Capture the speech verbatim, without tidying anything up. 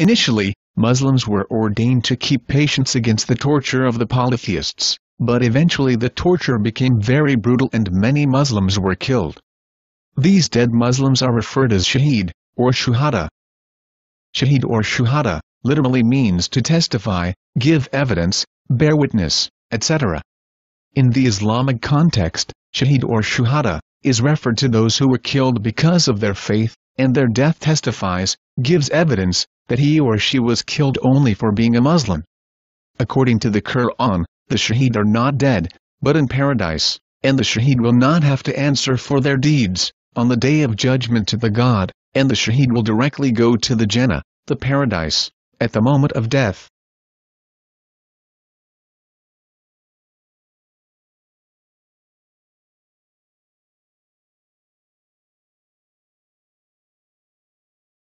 Initially, Muslims were ordained to keep patience against the torture of the polytheists, but eventually the torture became very brutal and many Muslims were killed. These dead Muslims are referred as shaheed, or shuhada. Shaheed or shuhada literally means to testify, give evidence, bear witness, et cetera. In the Islamic context, shaheed or shuhada is referred to those who were killed because of their faith, and their death testifies, gives evidence, that he or she was killed only for being a Muslim. According to the Quran, the shaheed are not dead, but in paradise, and the shaheed will not have to answer for their deeds, on the day of judgment to the God, and the shaheed will directly go to the Jannah, the paradise, at the moment of death.